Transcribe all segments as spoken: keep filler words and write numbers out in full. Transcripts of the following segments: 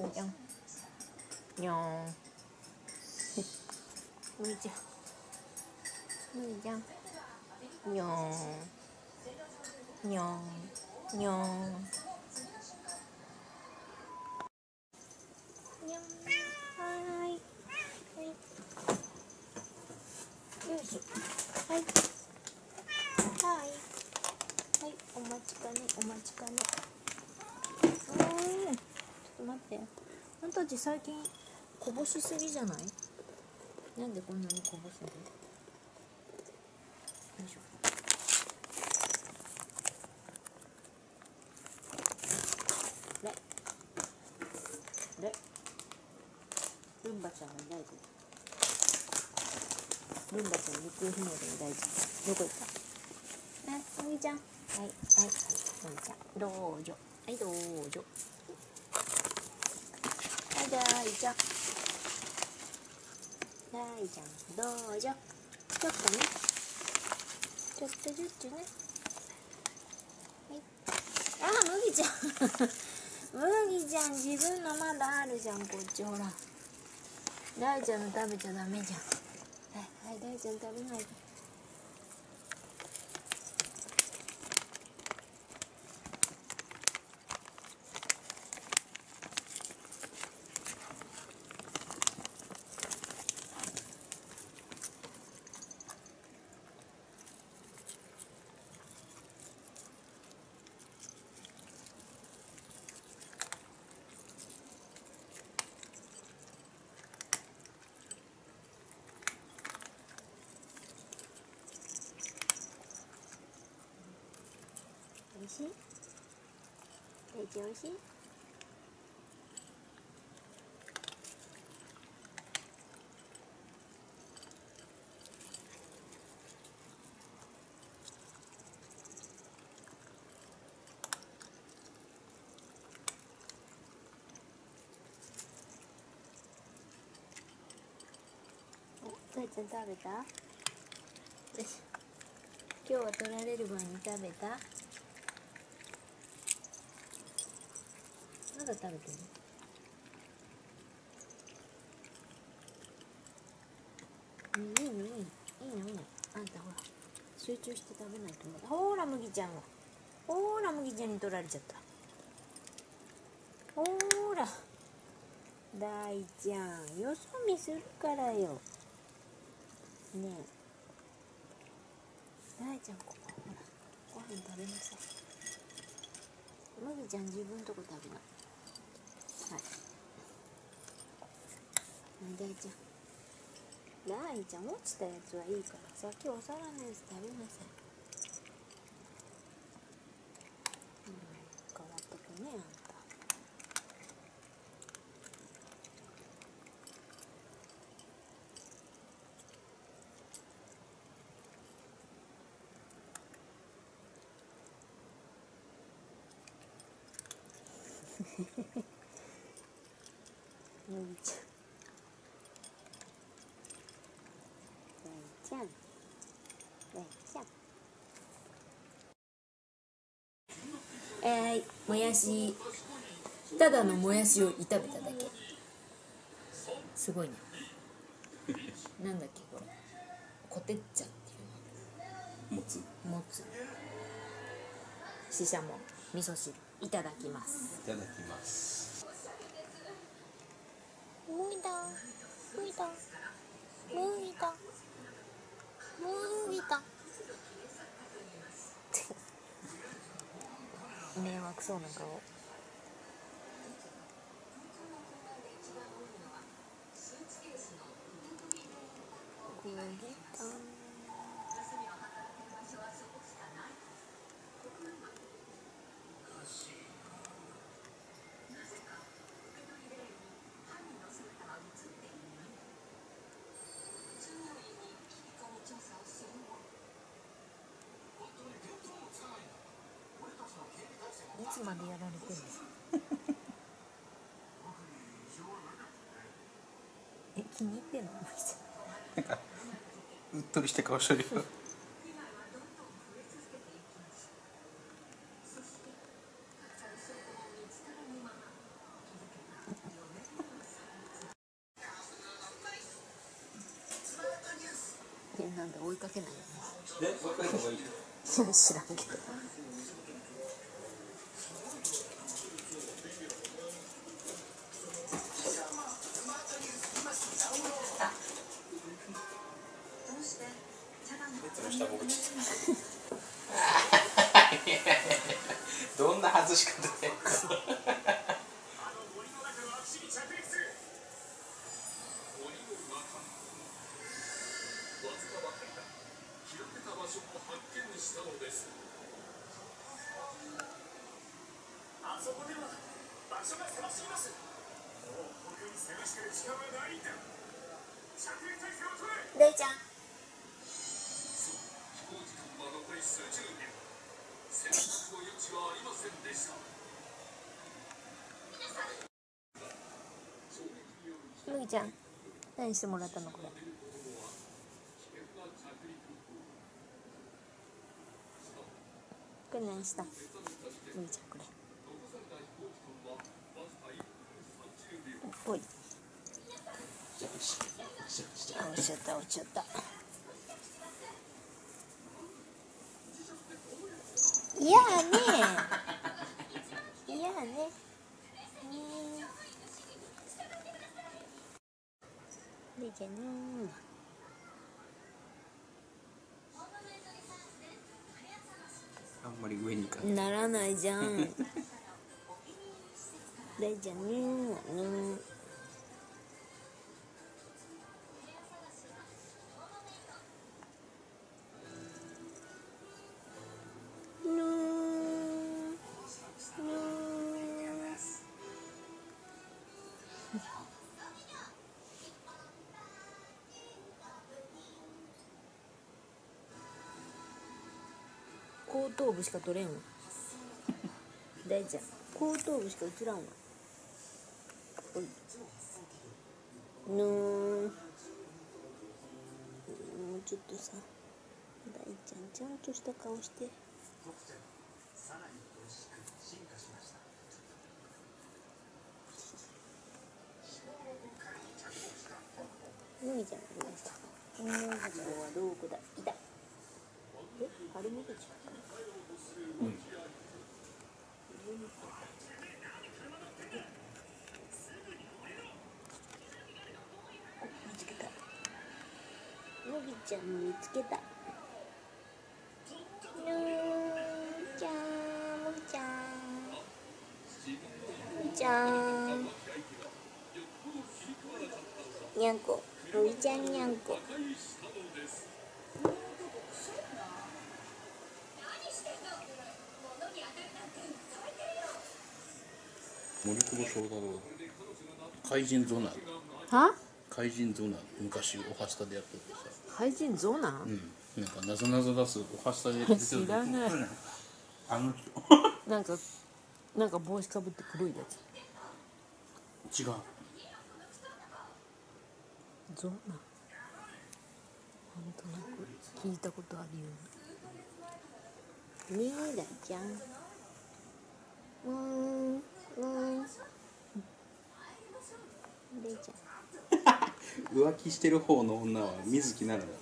むいちゃんにゃーんむいちゃんむいちゃんにゃーんにゃーんにゃーんにゃーんはいはいよいしょはいはいはいお待ちかねお待ちかね待って、あんたたち最近こぼしすぎじゃない？なんでこんなにこぼすの？よいしょ。で、で、ルンバちゃんは大事。ルンバちゃん行方不明でも大事。どこ行った？ね、お兄ちゃん。はいはいはい、お兄ちゃん。どうぞ。はいどうぞ。大ちゃん大ちゃんどうぞちょっとねちょっとずつねはいあー麦ちゃん麦ちゃん自分のまだあるじゃんこっちほら大ちゃんの食べちゃダメじゃんはい大ちゃん食べないでおいしい？大地おいしい？お、大ちゃん食べた？よし。今日は取られる前に食べた？まだ食べてる？いいのいいのいいのいいのあんたほら集中して食べないと思うほーら麦ちゃんをほーら麦ちゃんに取られちゃったほーら大ちゃんよそ見するからよねえ大ちゃんここほらご飯食べなさい麦ちゃん自分とこ食べないはい、大ちゃん大ちゃん落ちたやつはいいから先お皿のやつ食べなさい、うん、変わってくねあんたフフフフ麦ちゃん大ちゃん大ちゃんはいもやしただのもやしを炒めただけすごいねなんだっけこれこてっちゃんっていうのもつもつししゃも味噌汁いただきますいただきますむいたむいたむいたむいた迷惑そうな顔むいたいつまでやられてるのえ、気に入ってんのなんか、うっとりして顔してるよんなんで追いかけないよね。え、追いかけた方がいいよ。知らんけど。どんな外し方であそこでは場所が狭すぎます。もうここに探してる時間はないんだ。着陸体制を取れ。レイちゃん、そう、飛行時間は残り数十秒。選択の余地はありませんでした。麦ちゃん、何してもらったのこれ。これ何した？麦ちゃん、これおい。あ、落ちちゃった落ちちゃった。いやーねいやーねーでじゃのーあんまり上にかならないじゃん。でじゃねーね。後頭部しか取れんわ。大ちゃん、後頭部しか映らんわ。ぬーん、もうちょっとさ、大ちゃんちゃんとした顔して。むぎちゃんがいました。むぎちゃんはどこだいた。え、あれ見てちゃう。うん、見つけた。むぎちゃん見つけた。むぎちゃん、むぎちゃん、むぎちゃん、にゃんこ、むぎちゃんにゃんこ。森久保祥太郎、怪人ゾナー。は？怪人ゾナー、昔おはしたでやっててさ。怪人ゾナー？うん、なんかなぞなぞ出すおはしたで出てる。知らない。あの人。なんかなんか帽子かぶって黒いやつ。違う。ゾナー。なんとなく聞いたことあるよね。ミイラちゃん。うーん。浮気してる方の女は水木奈々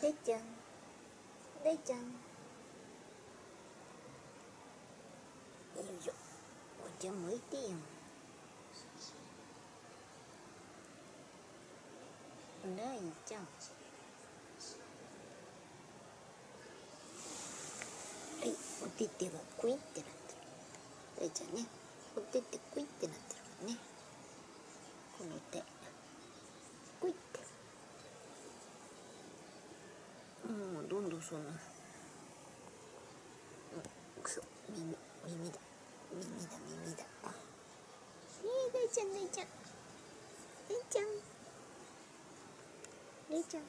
だ。レイちゃん、レイちゃん、よいしょ、お茶向いてよ。レイちゃん、おててがクイってなってる。大ちゃんね、おててクイってなってるからね。この手クイって、もうどんどんそんな、うん、くそ、耳、耳だ耳だ耳だ。えー、大ちゃん、大ちゃん、大ちゃん、大ちゃん、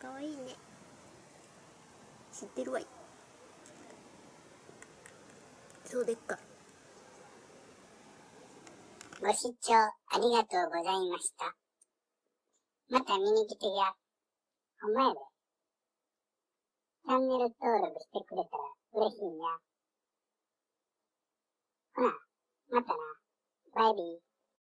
かわいいね。知ってるわい。そうでっか。ご視聴ありがとうございました。また見に来てや。お前で。チャンネル登録してくれたら嬉しいな。ほな、またな。バイビー。